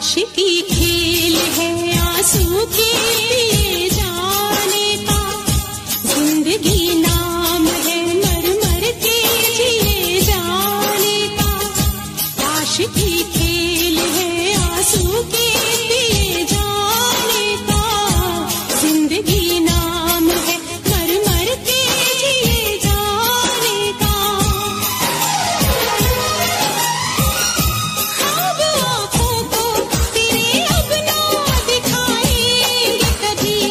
आशिकी खेल है आंसू के लिए जाने का, जिंदगी नाम है मर मर के जिए जाने का। आशिकी खेल है आंसू के लिए जाने का, जिंदगी नाम है मर मर के जिए जाने का। आंखों को तेरे अब ना दिखाएंगे कभी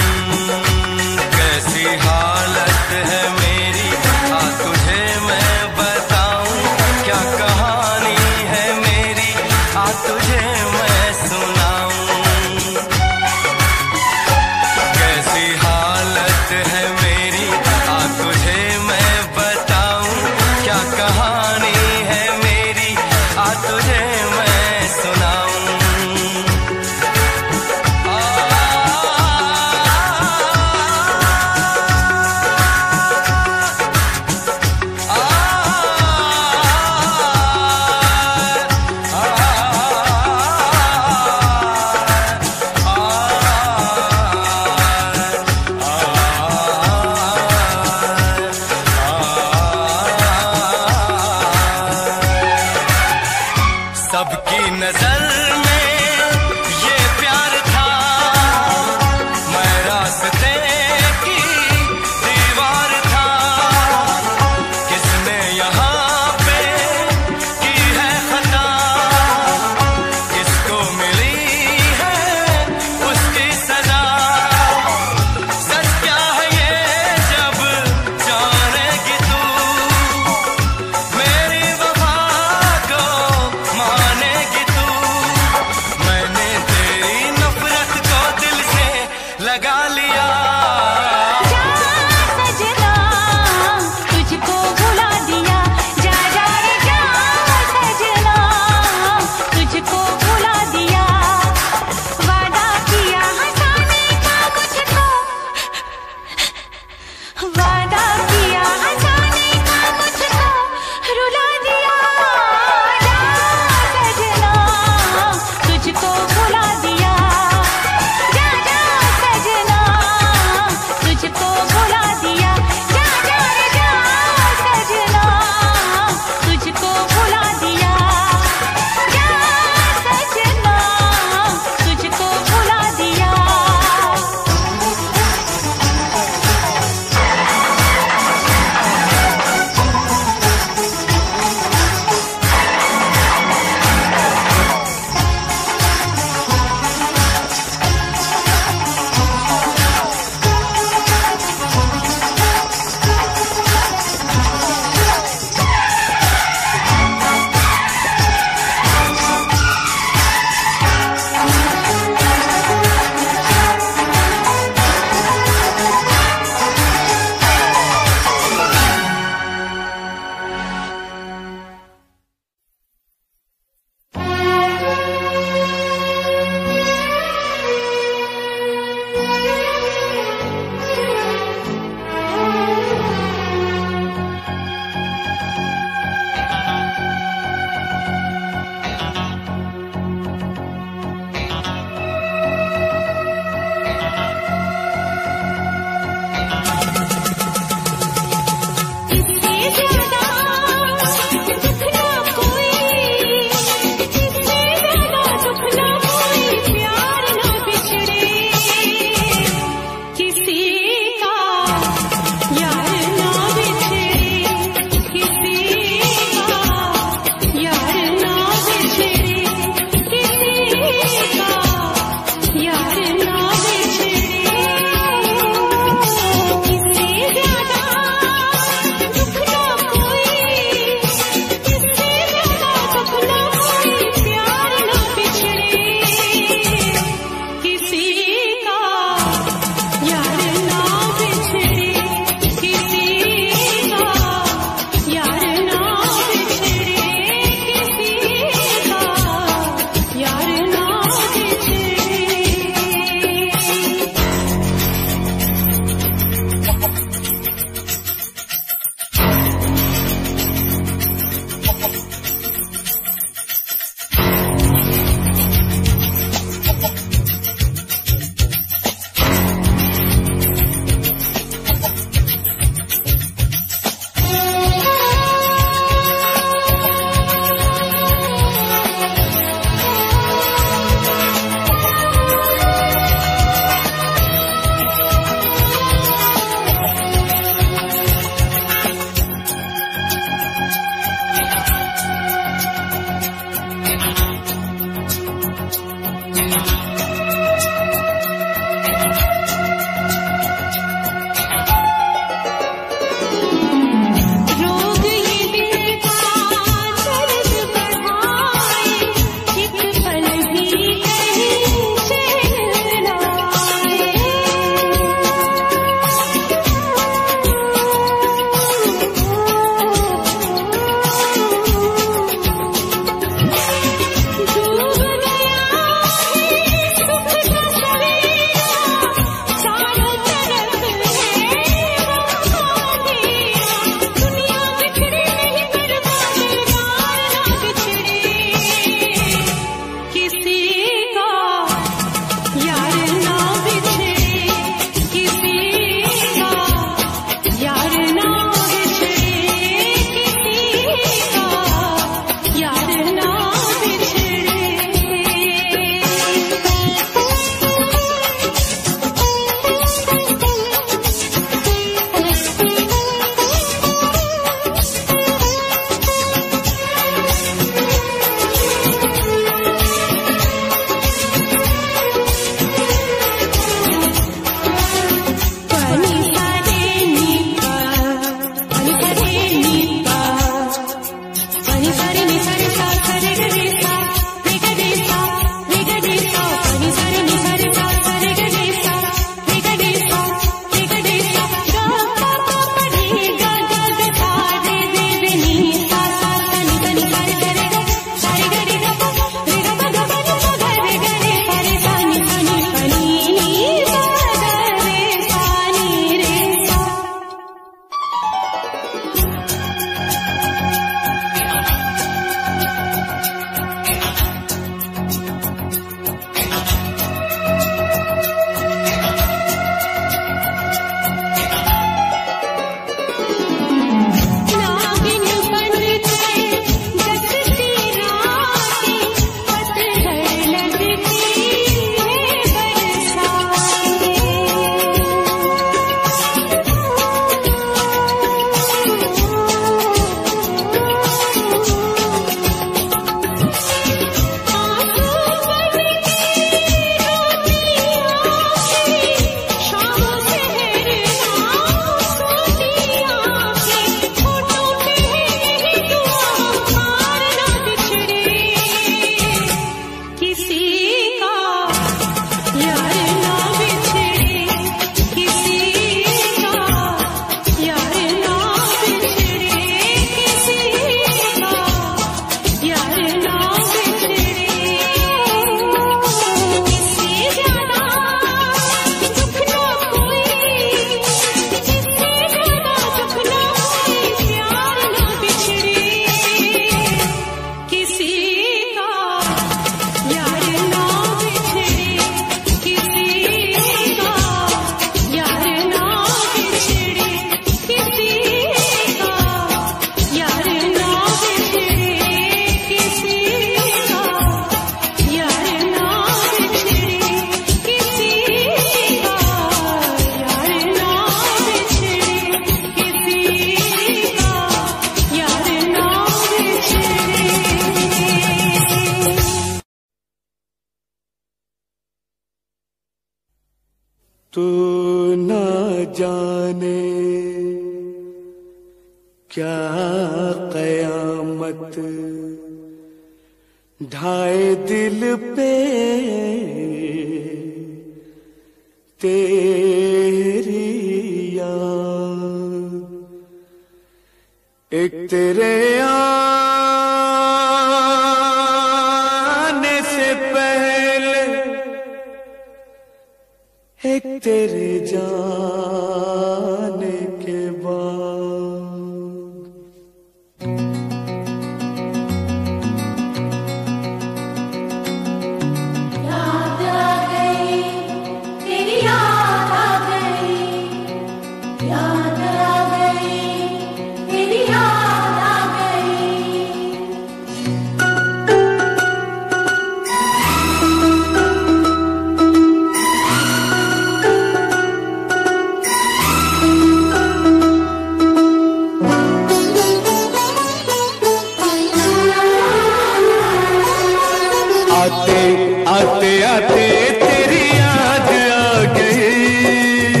आते आते तेरी याद आ गई,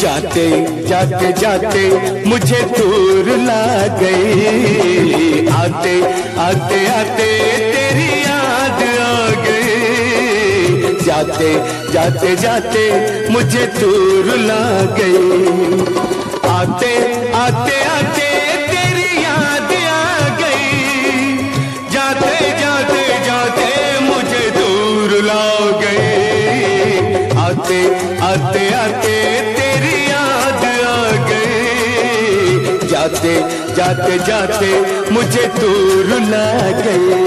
जाते जाते जाते मुझे दूर ला गई, आते आते आते तेरी याद आ गई, जाते जाते जाते मुझे दूर ला गई, आते आते आते तेरी याद आ गई, जाते जाते जाते मुझे दूर ला गई, आते आते आते तेरी याद आ गई, जाते जाते जाते मुझे दूर ला गई।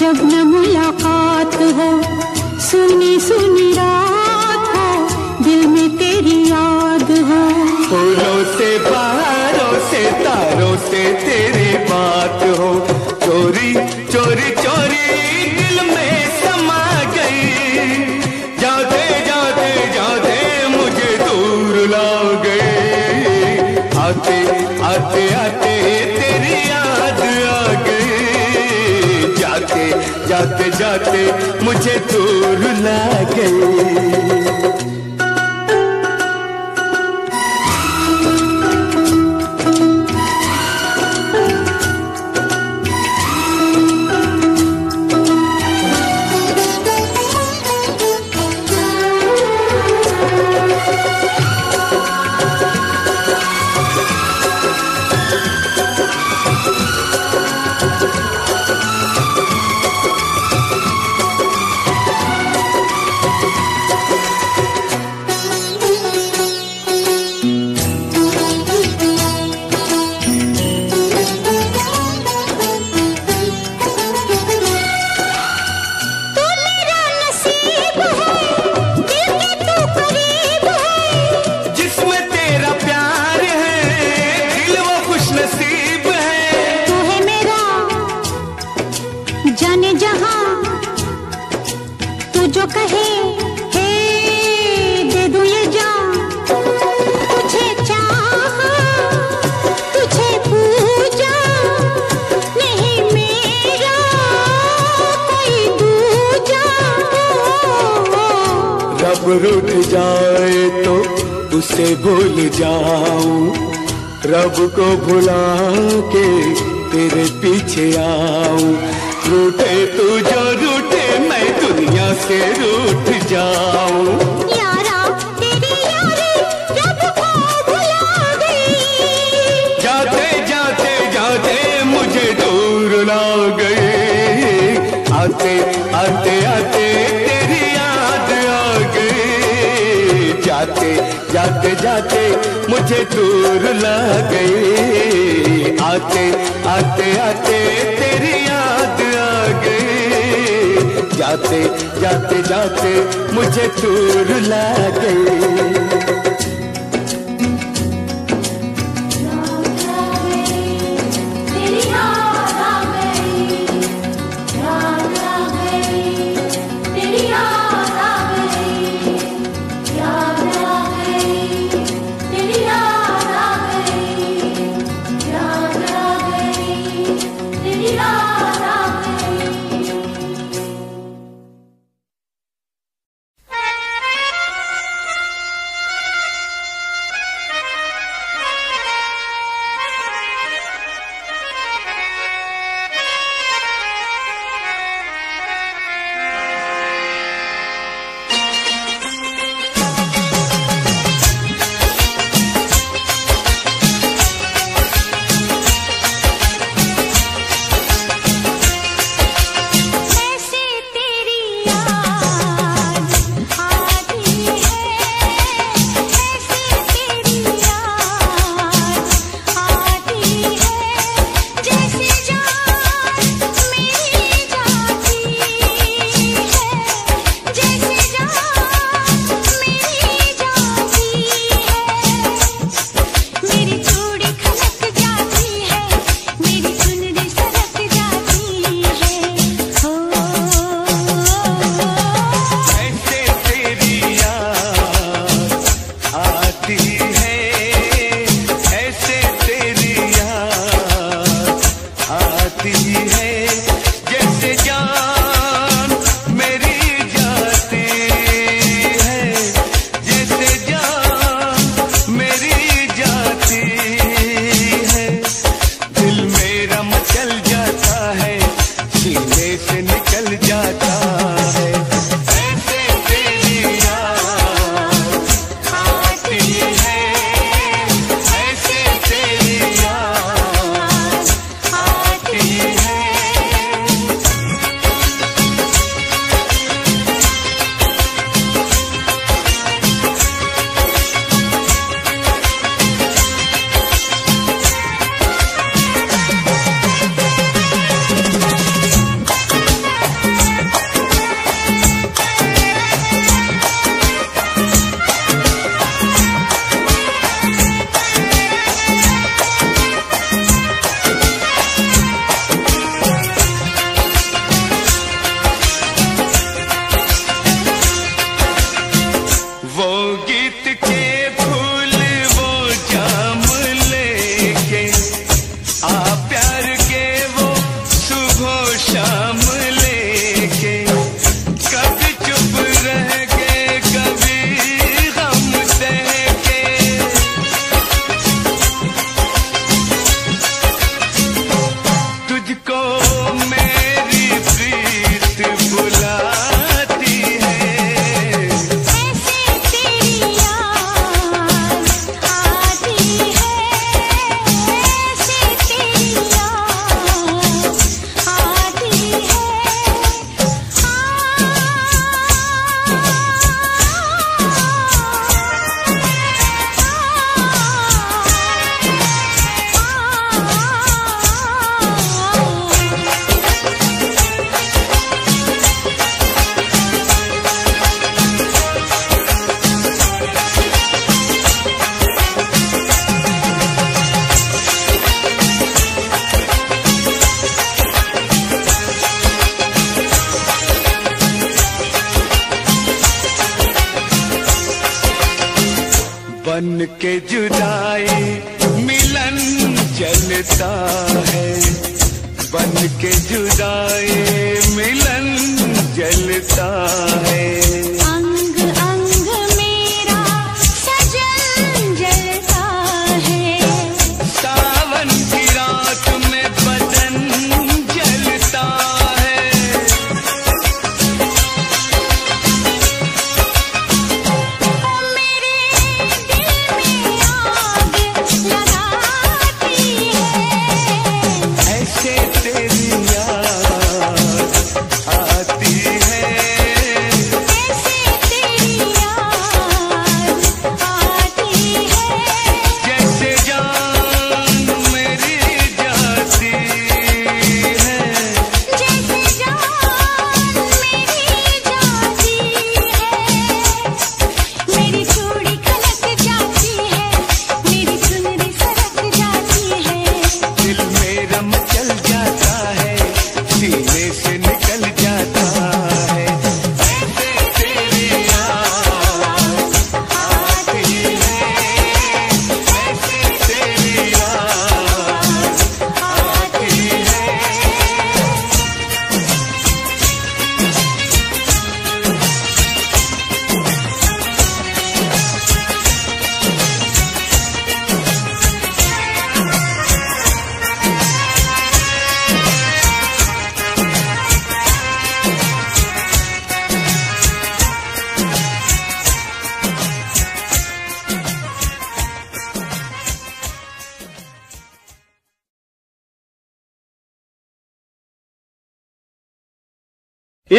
जब न मुलाकात हो सुनी सुनी रात हो, दिल में तेरी याद हो, फूलों से बहारों से तारों से तेरी बात हो, चोरी चोरी चोरी दिल में समा गई, जाते जाते जाते मुझे दूर ला गई, आते आते आते तेरी याद आ गई, जाते जाते जाते मुझे दूर ला गई। रूठ जाए तो उसे भूल जाऊं, रब को भुला के तेरे पीछे आऊं, रूठे तू जो रूठे मैं दुनिया से रूठ जाऊं, यारा तेरी यारी रब को भुला गई, जाते जाते जाते मुझे दूर ला गई, आते आते आते तेरी याद आ गई, जाते जाते जाते मुझे दूर ला गई, आते आते आते तेरी याद आ गई, जाते जाते जाते मुझे दूर ला गई। के जुदाई मिलन चलता है, बन के जुदाई मिलन जलता है। अंग अंग मेरा सजन जलता है, सावन की रात में बदन जलता है। ओ मेरे दिल में आग लगाती है, ऐसे तेरी याद आती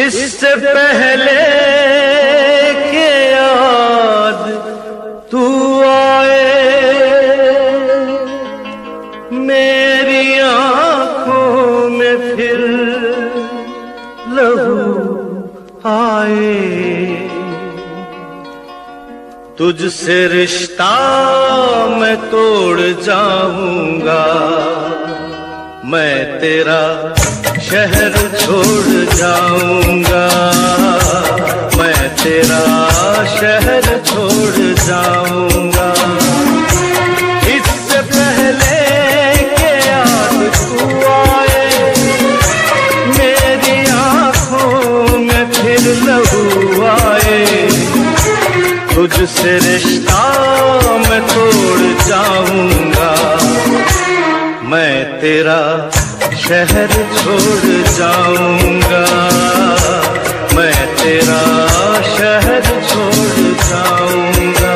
इससे पहले के याद तू आए मेरी आंखों में फिर लहू आए। तुझसे रिश्ता मैं तोड़ जाऊंगा, मैं तेरा शहर छोड़ जाऊंगा, मैं तेरा शहर छोड़ जाऊंगा। इससे पहले के याद तू आए मेरी आंखों में फिर लहू आए। तुझसे रिश्ता मैं तोड़ जाऊंगा, मैं तेरा शहर छोड़ जाऊंगा, मैं तेरा शहर छोड़ जाऊंगा।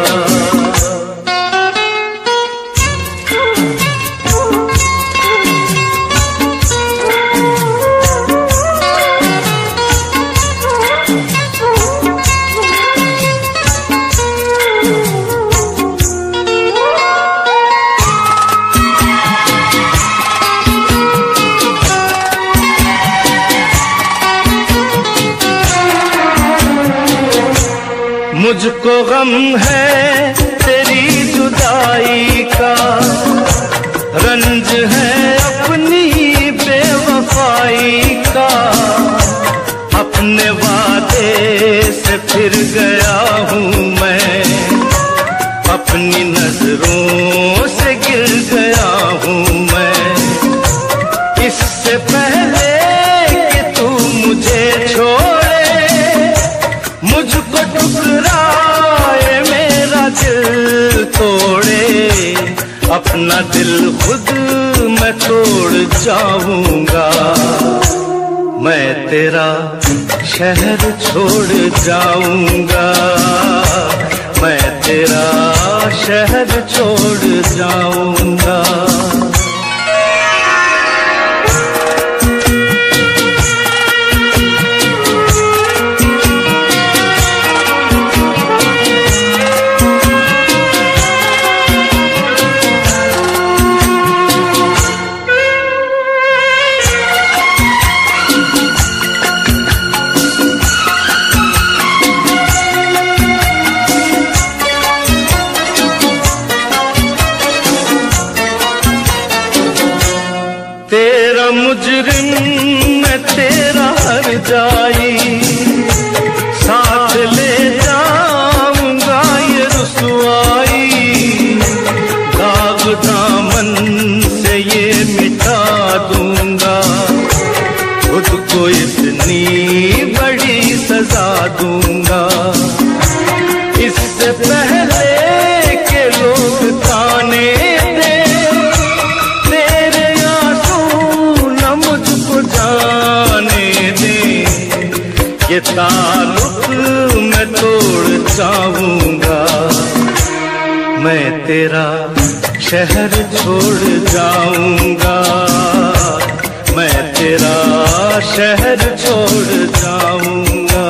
मुझको गम है तेरी जुदाई का, रंज है अपनी बेवफाई का। अपने वादे से फिर गया हूँ मैं, अपनी नजरों से गिर गया हूँ मैं। इससे पहले कि तू मुझे छोड़े मुझको टुकड़ा दिल तोड़े, अपना दिल खुद मैं तोड़ जाऊंगा, मैं तेरा शहर छोड़ जाऊंगा, मैं तेरा शहर छोड़ जाऊंगा। साथ ले जाऊंगा ये रुसवाई, तुझको इतनी बड़ी सजा दूंगा, इससे पहले के लोग ताने दे, तेरे आंसू न मुझको जाने दे। ये ताल्लुक मैं तोड़ जाऊंगा, मैं तेरा शहर छोड़ जाऊंगा, मैं तेरा शहर छोड़ जाऊंगा।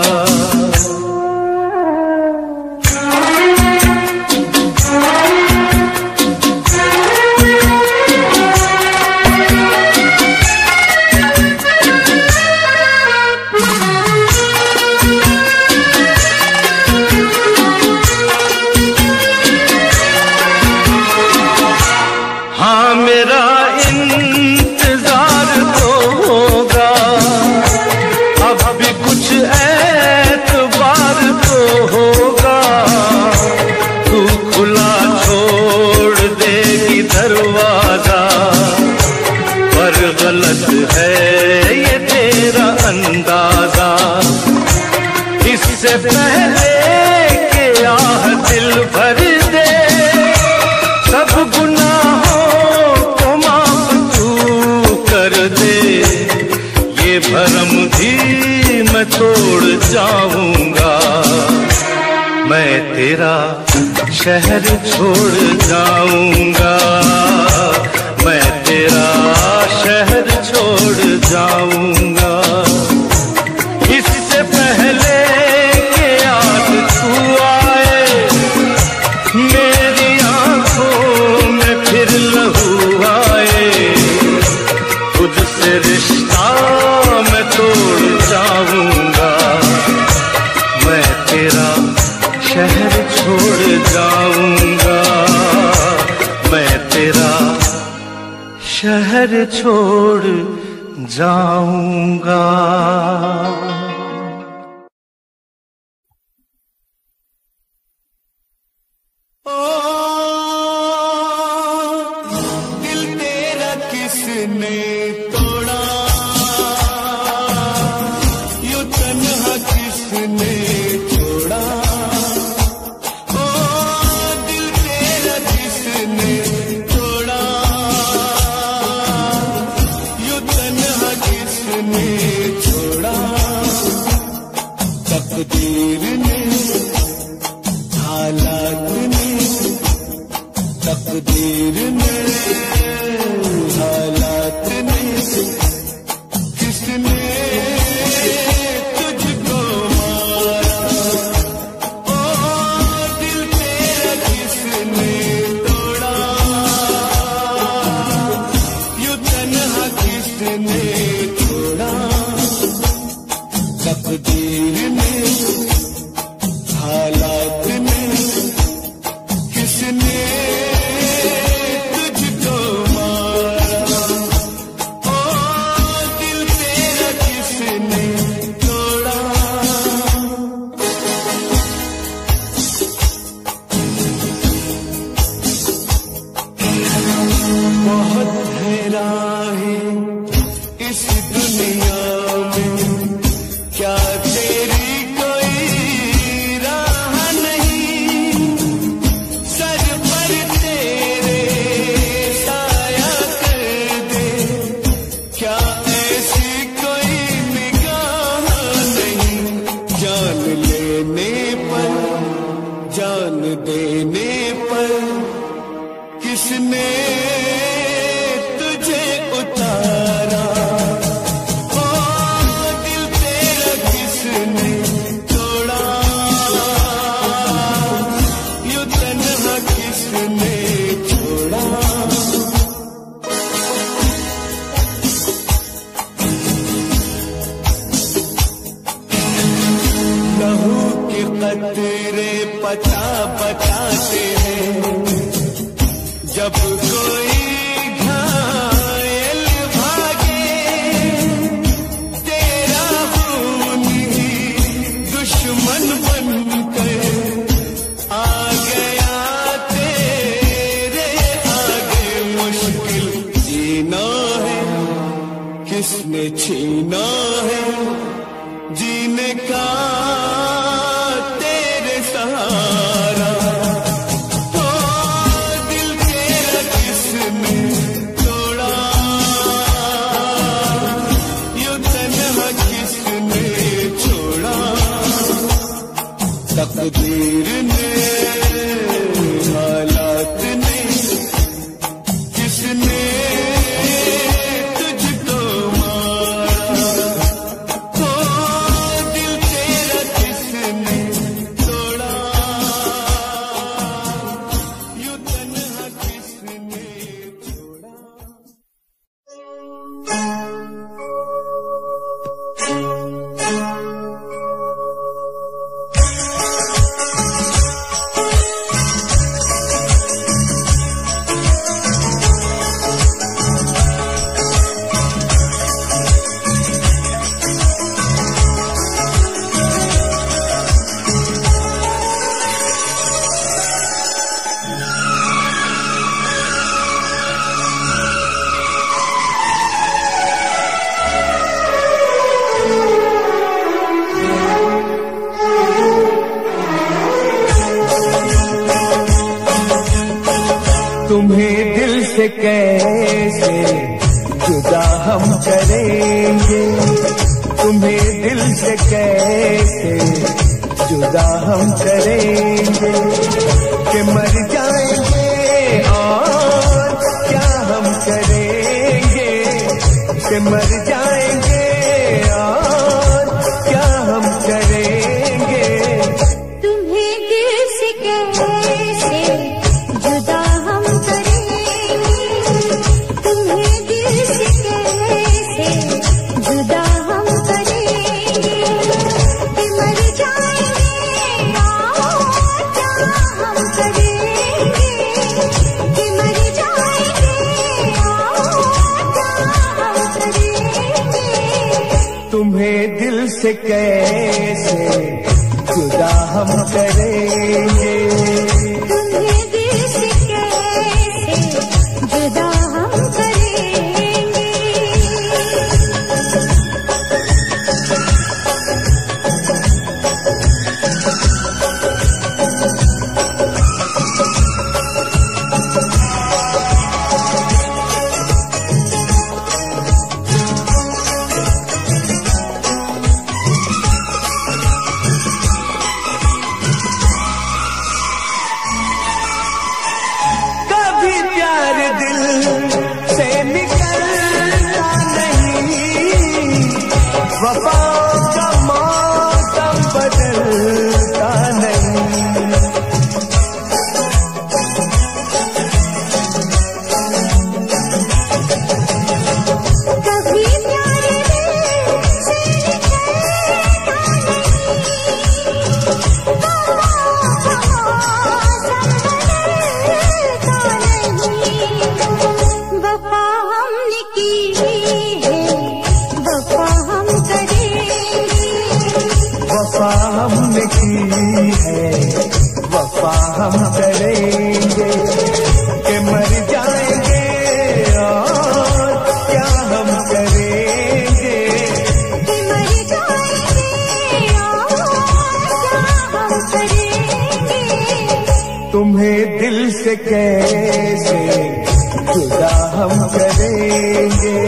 मैं तेरा शहर छोड़ जाऊंगा, मैं तेरा शहर छोड़ जाऊंगा, इससे पहले के याद तू आए। मेरी आंखों में फिर लहू आए, तुझसे रिश्ता मैं तोड़ जाऊंगा, मैं तेरा शहर छोड़ जाऊंगा, मैं तेरा शहर छोड़ जाऊंगा। ओ दिल तेरा किसने तोड़ा, यू तन्हा किसने छोड़ा। तकदीर ने, हालात ने, तकदीर ने, हालात ने, किसने तुझको मारा। ओ दिल तेरा किसने तोड़ा, यू तन्हा किसने छोड़ा। तकदीर ने, हालात ने, किसने तुझको मारा। ओ दिल तेरा किसने तोड़ा। बहुत है राहें इस दुनिया में, क्या तेरी कोई राह नहीं। सर पर तेरे साया कर दे, क्या ऐसी कोई निगाह नहीं। जान लेने पर, जान देने पर, किसने तुझे उतारा। तेरे पता बताते हैं, जब कोई घायल भागे, तेरा खून ही दुश्मन बनकर आ गया तेरे आगे। मुश्किल जीना है किसने छीना है जीने का तेरे सहारा, हो दिल तेरा किसने तोड़ा, यू तन्हा किसने छोड़ा। तकदीर ने हालात ने किसने कैसे जुदा हम करेंगे, तुम्हें दिल से कैसे जुदा हम करेंगे, कि मर जाएंगे और क्या हम करेंगे, कि मर जाएंगे और क्या हम करेंगे। तुम्हें दिल से कैसे जुदा हम करेंगे, जुदा हम करेंगे, मर जाएंगे और क्या हम करेंगे, मर जाएंगे और क्या हम करेंगे। तुम्हें दिल से कैसे जुदा हम करेंगे,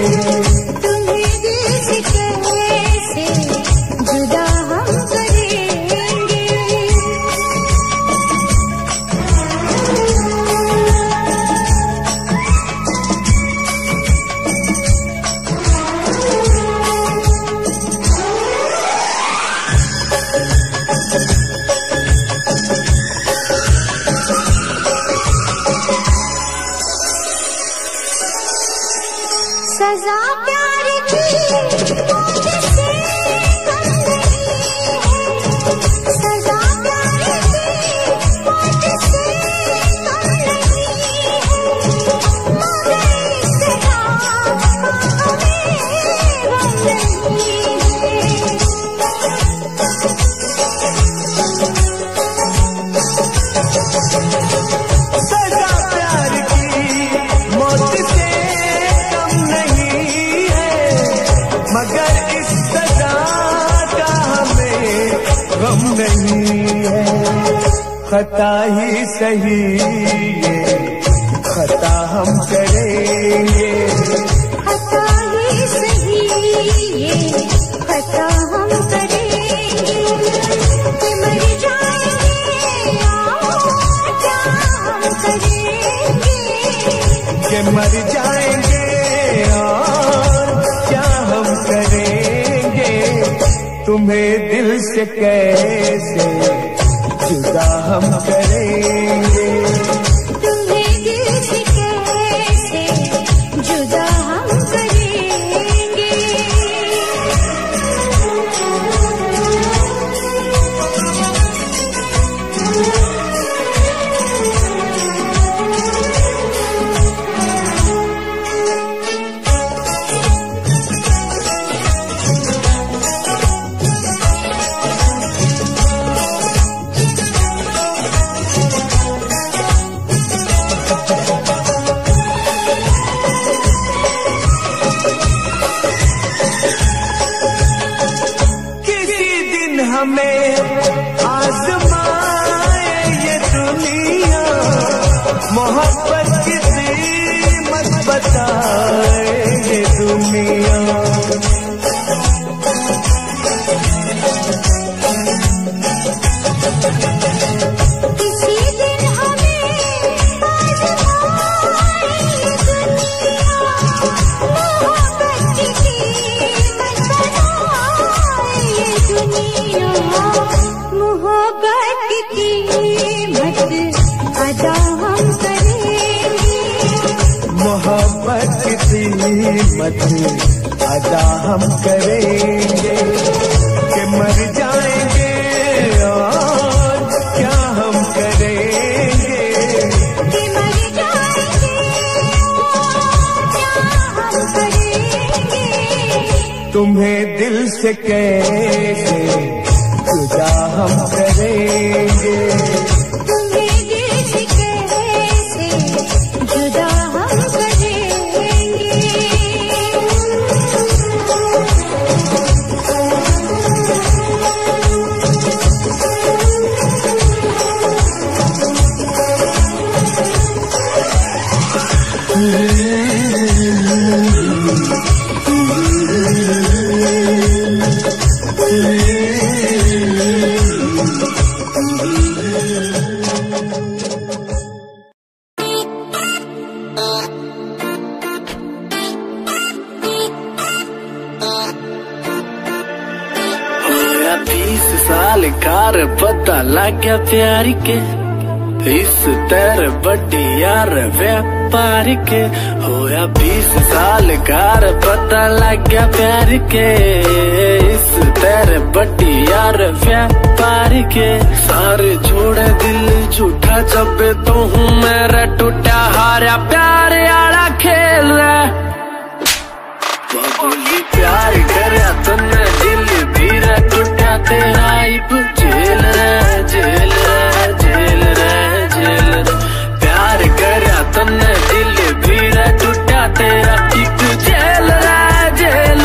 तुम्हें दिल से कैसे जुदा हम करेंगे। नहीं है, खता ही सही है, खता हम करेंगे, खता ही सही है, खता हम करेंगे, कि मर जाएंगे क्या हम करेंगे, कि मर जाएंगे तुम्हें दिल से कैसे जुदा हम करेंगे, तुम्हें दिल से कैसे जुदा हम करेंगे। मोहब्बत की कीमत बताए ये दुनिया, किसी दिन हमें आजमाए ये दुनिया, मोहब्बत की कीमत बताए ये दुनिया, मोहब्बत की कीमत अदा हम करेंगे, मोहब्बत की कीमत अदा हम करेंगे, कि मर जाएंगे और क्या हम करेंगे, कि मर जाएंगे और क्या हम करेंगे, तुम्हें दिल से कैसे जुदा हम करेंगे, क्या प्यार के इस तरह बटियार व्यापार के होया 20 साल कार, पता लग गया प्यार के इस तरह बटियार व्यापार के, सारे छोड़े दिल झूठा जबे तो हूँ मेरा टूटा हारा प्यार आड़ा खेल रहा, बाबूली प्यार करया तन्ने दिल धीरा टूटा तेरा जेल रहे जेल रहे जेल रहे जेल रहे, प्यार करया तन्ने दिल भीड़ा टूटा तेरा एक जेल रहे जेल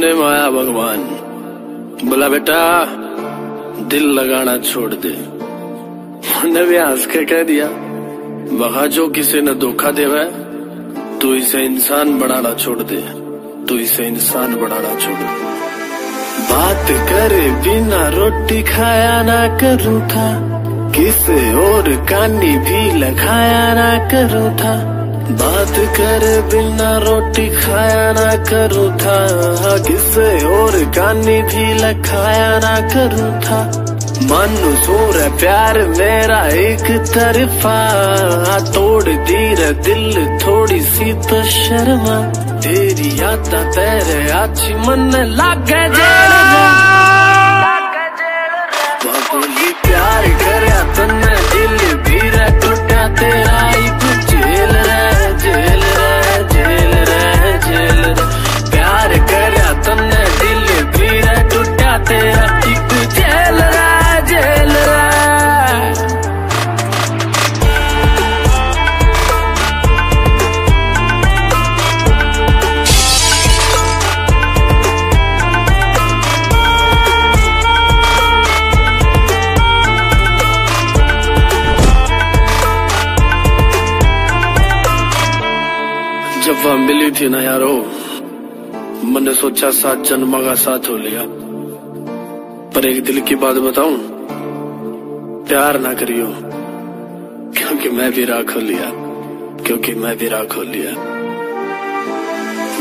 ने माया भगवान बोला बेटा दिल लगाना छोड़ दे, मैंने भी हंस के कह दिया वहा जो किसी ने धोखा देवा तो इसे इंसान बनाना छोड़ दे, तो इसे इंसान बनाना छोड़ दे। बात करे बिना रोटी खाया ना करूँ था, किसे और कानी भी लगाया ना करूँ था, बात कर बिना रोटी खाया ना करूँ था, किसे और गानी भी लखाया ना करूँ था, मानू सोरा प्यार मेरा एक तरफा तोड़ दी रे दिल थोड़ी सी तो शर्मा, तेरी याद तेरे आछी मन लागे जेल बाबूली प्यार करया तन्ने दिल भीरा टूटा तेरा जेल रहे जेल रहे जेल रहे जेल दफा मिली थी ना यारो, मैंने सोचा 7 जन्मा का साथ हो लिया। पर एक दिल की बात बताऊं, प्यार ना करियो क्योंकि मैं भी राह खो लिया, क्योंकि मैं भी राह खो लिया।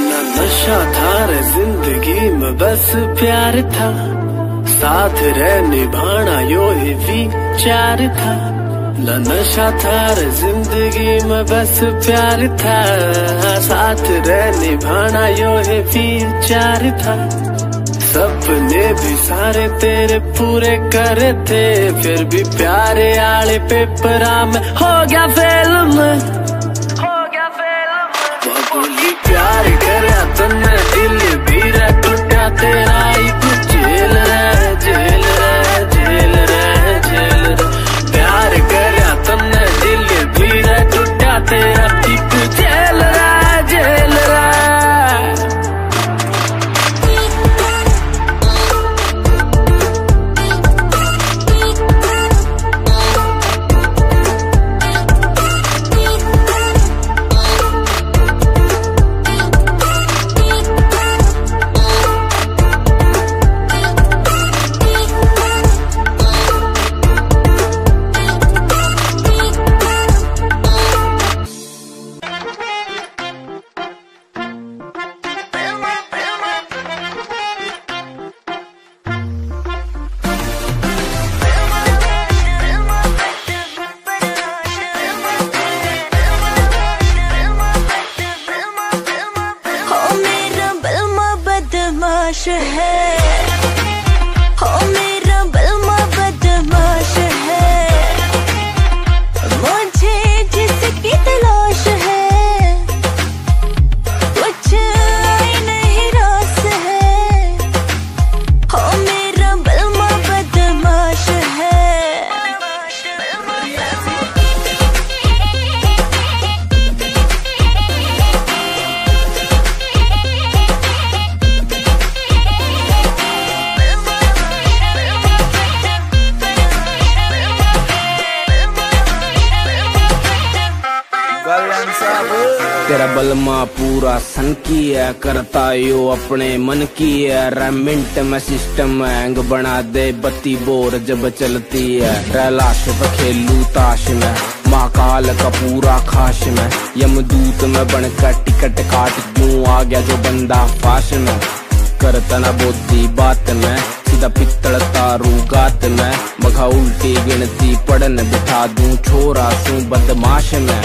ना नशा था रे जिंदगी में, बस प्यार था, साथ रह निभाना यो ही विचार था। ना नशा था रे जिंदगी में, बस प्यार था, साथ रह निभाना यो है विचार था। सपने भी सारे तेरे पूरे करे थे, फिर भी प्यारे आले पेपर में हो गया फेल, में हो गया फेल। बोली प्यार करे तन्ने दिल भी रह टूटा तेरा ही कुछ जेल रह जेल रह जेल रह जेल रह। प्यार करया तन्ने दिल भी रह टूटा तेरा एक जेल रा जेल रा। करता यो अपने मन की है, रह मिनट में सिस्टम हैंग बना दे बत्ती बोर जब चलती है। रह लाश पर खेलू ताश में, महाकाल का पूरा खाश में, यमदूत में बनकर टिकट काट, क्यों आ गया जो बंदा फाश में। करता ना बोती बात में, सीधा पित्तल तारू गात में, मघा उल्टी गिनती पढ़न बिठा दूं छोरा सू बदमाश में।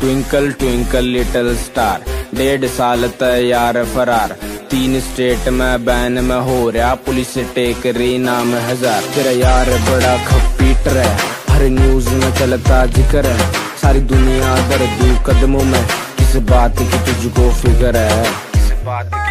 ट्विंकल ट्विंकल लिटिल स्टार, 1.5 साल तैयार फरार, 3 स्टेट में बैन में हो रहा, पुलिस टेक रही नाम 1000। तेरा यार बड़ा खपीटर है, हर न्यूज में चलता जिक्र है, सारी दुनिया दर दू कदमों में, किस बात की तुझको फिक्र है, किस बात की।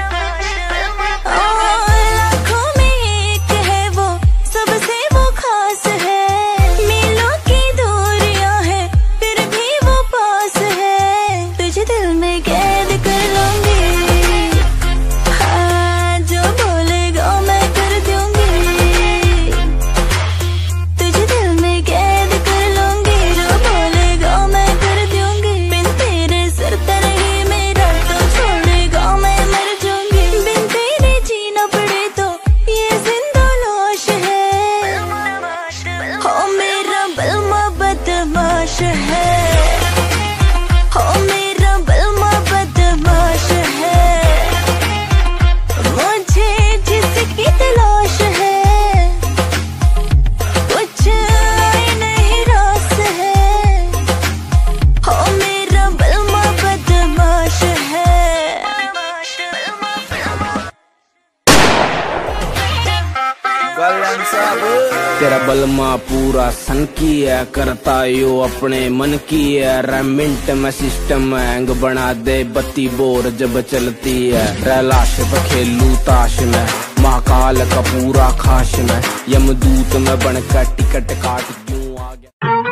तेरा बलमा पूरा सन की है, करता यो अपने मन की है, रह मिनट में सिस्टम हैंग बना दे बत्ती बोर जब चलती है। रह लाश पर खेलू ताश में, महाकाल का पूरा खाश में, यमदूत में बनकर टिकट काट, क्यों आ गया।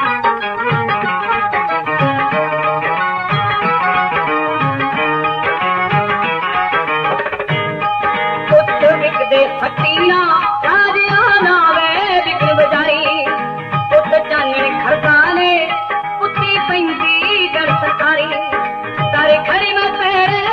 खड़ी बात है।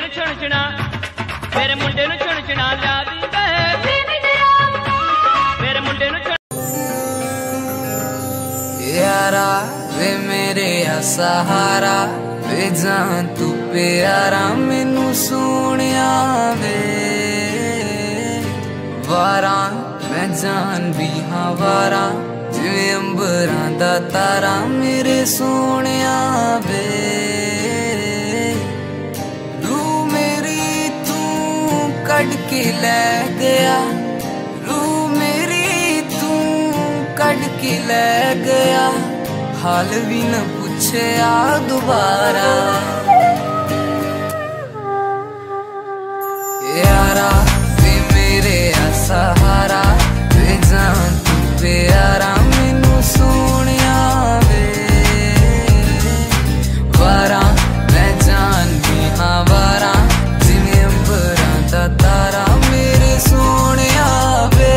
मुंडे नूं चुनचना मेरे मुंडे नूं चुनचना लादी मेरे मुंडे नूं यारा वे मेरे सहारा वे जान तू प्यारा मैनू सोनिया वे वारा मैं जान भी हाँ वारा जिवें अंबरां दा तारा मेरे सोनिया वे कट के लै गया रूह मेरी तू कट के लै गया हाल भी न पूछे आ दोबारा यारा वे मेरे सहारा वे जान तू प्यारा मैनू सोनिया वे वारा मैं जान भी हाँ वारा जिवें अंबरां दा तारा मेरे सोनिया वे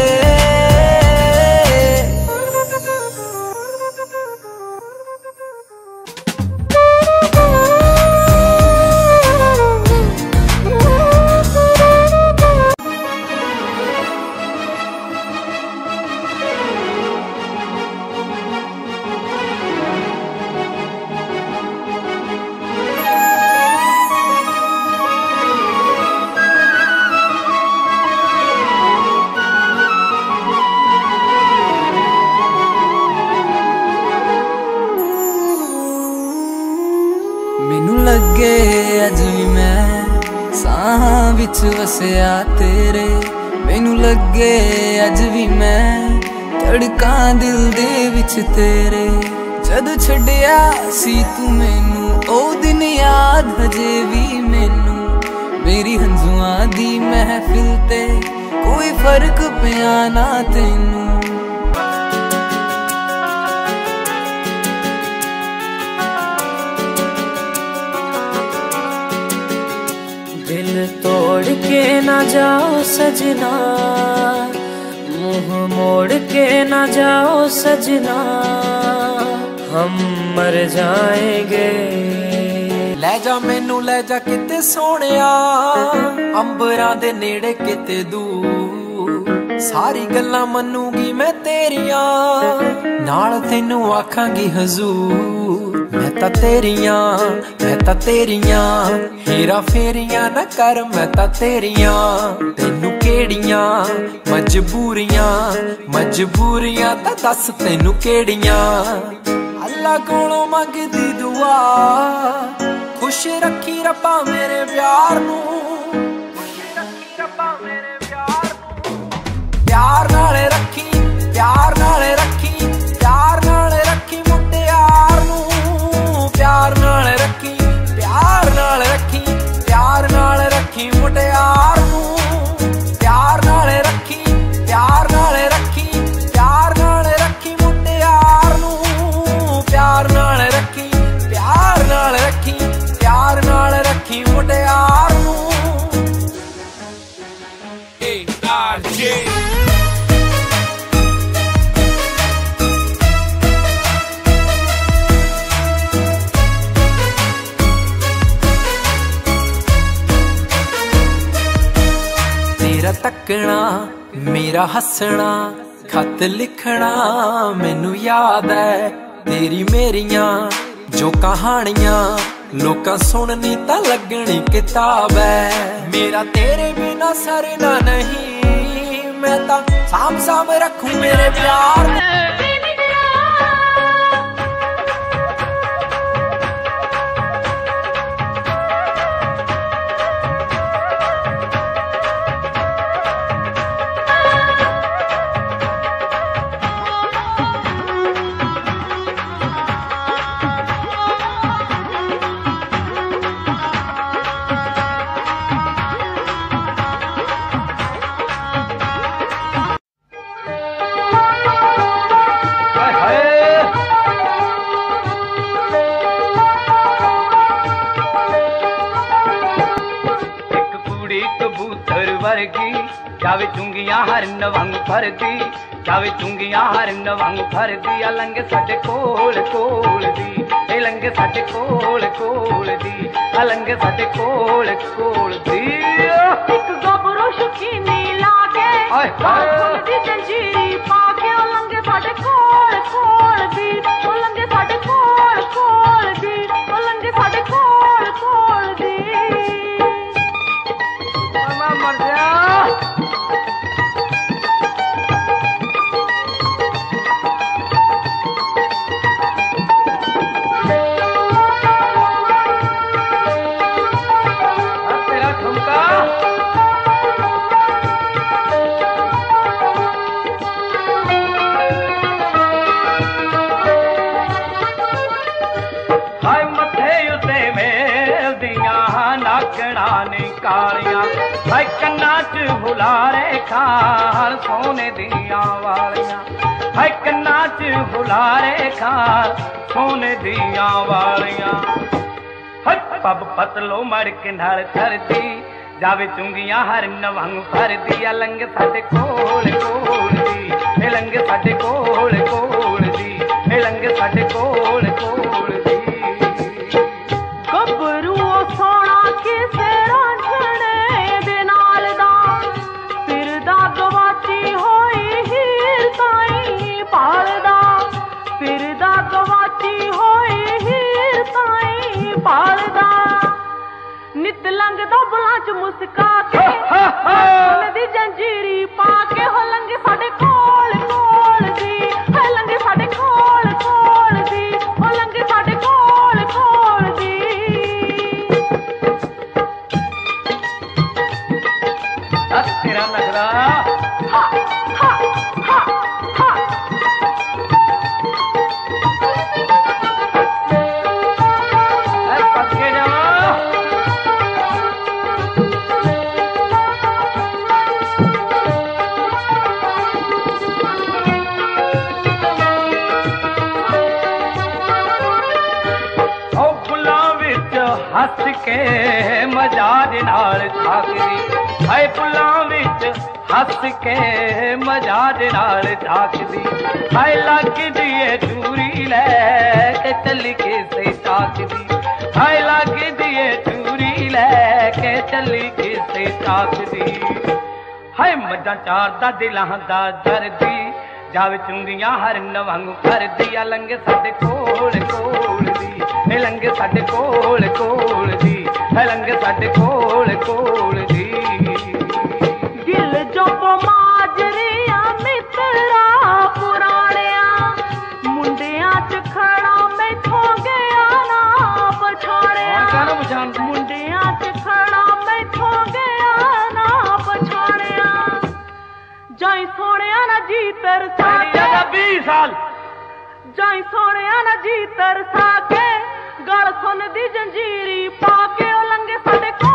वसया तेरे मैनू लगे अज भी मैं धड़का दिल दे विच तेरे जद छड्डिया सी तू मैनू ओ दिन याद हजे भी मैनू मेरी हंजुआ दी महफिल ते कोई फर्क पिया ना तेनू तोड़ के ना जाओ सजना मुंह मोड़ के ना जाओ सजना हम मर जाएंगे ले जा किते सोनिया अंबरां दे नेड़े किते दूर सारी गल्लां मन्नूगी मैं तेरियां नाल तैनू आखांगी हजूर मैं ता तेरियां हेरा फेरियां ना कर मैं ता तेरियां तैनू केड़ियां मजबूरियां मजबूरियां ता दस तैनू केड़ियां अल्लाह कोलों मंगदी दुआ खुश रखी रब्बा मेरे प्यार नूं प्यार नाल रखी प्यार नाल रखी प्यार नाल रखी मुटियार नूं प्यार नाल रखी प्यार नाल रखी प्यार नाल रखी मुटियार नूं प्यार नाल रखी प्यार नाल रखी प्यार नाल रखी मुटियार नूं प्यार नाल रखी प्यार नाल रखी प्यार नाल रखी मुटियार नूं तकना मेरा हसना खत लिखना मैनू याद है तेरी मेरिया जो कहानियां लोकां सुननी ता लगनी किताब है मेरा तेरे बिना सरना नहीं मैं ता साम साम रखूं मेरे प्यार जावे चुंगिया हर नवंग फरदी जावे चुंगिया हर नवंग फरदी अलंग साडे कोल कोल दी अलंग साडे कोल कोल दी, अलंग साडे कोल कोल दी। एक गोबरो शकीनी लागे फूल दी जंजीरी पाके, अलंग साडे कोल कोल दी, अलंग साडे कोल कोल दी, अलंग साडे कोल कोल दी। मामा मर जा हुलारे खार सोने दिया वालिया, है कन्ना च हुलारे खार सोने दिया वालिया। हट पब पतलो मड़क नाल थरदी जावे चुंगिया हर नवंग फरदी, अलंग साडे कोल कोल दी, अलंग साडे कोल कोल दी, अलंग साडे कोल कोल दी। गबरू सोना के नित लंग दा बुलां च मुस्का के दी जंजीरी पा के, हो लंग साडे कोल कोल दी, हो लंग साडे कोल कोल दी, हो लंग साडे कोल कोल दी। तेरा नगरा हा हा हा हा। के मजाज नाल झाकदी है फुलां विच, हस के मजाज नाल झाकदी है, लगदी ए दूरी ले के चल के से ताकदी है, लगदी ए दूरी ले के चल के से ताकदी है। मजा चार दा दिलां दा दर्दी जावे चुंगियां हर नवंग फरदी, अलंग साडे कोल कोल दी, अलंग साडे कोल कोल दी, अलंग साडे कोल कोल दी। दिल जो माजरिया मित्रा पुराणिया मुंडिया च खड़ा मैं थो गया ना पछाड़िया, मुंडिया च खड़ा मैं थो गया ना पछाड़िया। जाई सोने ना जी तरसा के 20 साल, जाई सोने ना जी तरसा के गल सुन दी जंजीरी पाके, ओ लंगे साडे